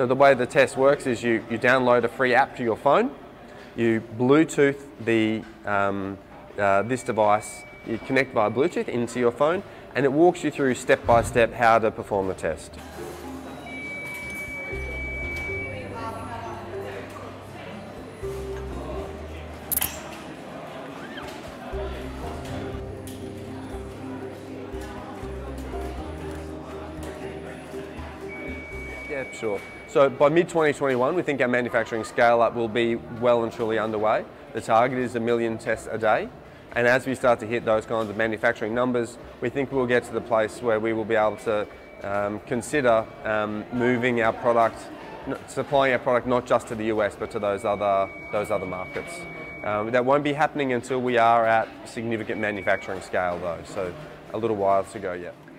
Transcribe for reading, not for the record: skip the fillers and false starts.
So the way the test works is you download a free app to your phone, you Bluetooth this device, you connect via Bluetooth into your phone, and it walks you through step by step how to perform the test. Yeah, sure. So by mid-2021, we think our manufacturing scale-up will be well and truly underway. The target is 1 million tests a day. And as we start to hit those kinds of manufacturing numbers, we think we'll get to the place where we will be able to consider moving our product, supplying our product not just to the US, but to those other markets. That won't be happening until we are at significant manufacturing scale though, so a little while to go yet.